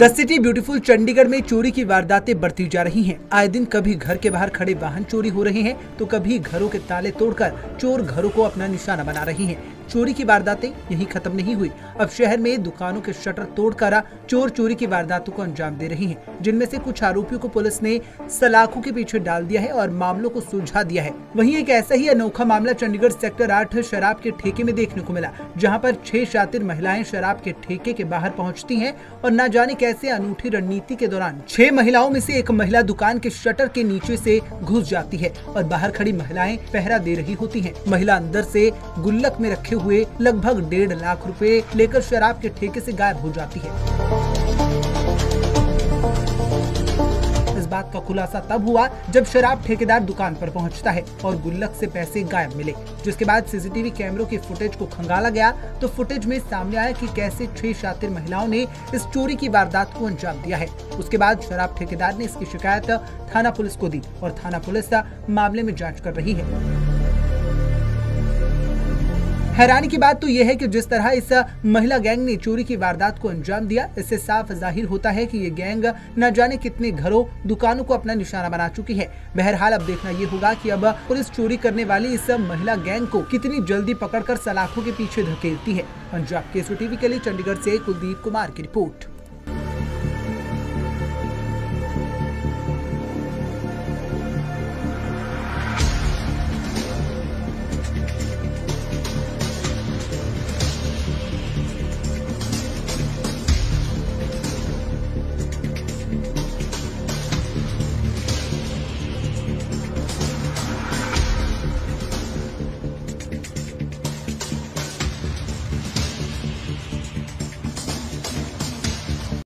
The city beautiful Chandigarh में चोरी की वारदातें बढ़ती जा रही हैं। आए दिन कभी घर के बाहर खड़े वाहन चोरी हो रहे हैं तो कभी घरों के ताले तोड़कर चोर घरों को अपना निशाना बना रहे हैं। चोरी की वारदातें यहीं खत्म नहीं हुई, अब शहर में दुकानों के शटर तोड़कर चोर चोरी की वारदातों को अंजाम दे रहे हैं, जिनमें से कुछ आरोपियों को पुलिस ने सलाखों के पीछे डाल दिया है और मामलों को सुलझा दिया है। वहीं एक ऐसा ही अनोखा मामला चंडीगढ़ सेक्टर 8 शराब के ठेके में देखने को मिला, जहां पर 6 शातिर महिलाएं शराब के ठेके के बाहर पहुँचती है और न जाने कैसे अनूठी रणनीति के दौरान 6 महिलाओं में से एक महिला दुकान के शटर के नीचे से घुस जाती है और बाहर खड़ी महिलाएं पहरा दे रही होती हैं। महिला अंदर से गुल्लक में रखे हुए लगभग 1.5 लाख रुपए लेकर शराब के ठेके से गायब हो जाती है। इस बात का खुलासा तब हुआ जब शराब ठेकेदार दुकान पर पहुंचता है और गुल्लक से पैसे गायब मिले, जिसके बाद सीसीटीवी कैमरों के फुटेज को खंगाला गया तो फुटेज में सामने आया कि कैसे 6 शातिर महिलाओं ने इस चोरी की वारदात को अंजाम दिया है। उसके बाद शराब ठेकेदार ने इसकी शिकायत थाना पुलिस को दी और थाना पुलिस मामले में जाँच कर रही है। हैरानी की बात तो यह है कि जिस तरह इस महिला गैंग ने चोरी की वारदात को अंजाम दिया, इससे साफ जाहिर होता है कि ये गैंग न जाने कितने घरों दुकानों को अपना निशाना बना चुकी है। बहरहाल अब देखना ये होगा कि अब पुलिस चोरी करने वाली इस महिला गैंग को कितनी जल्दी पकड़कर सलाखों के पीछे धकेलती है। पंजाब केसरी टीवी के लिए चंडीगढ़ से कुलदीप कुमार की रिपोर्ट।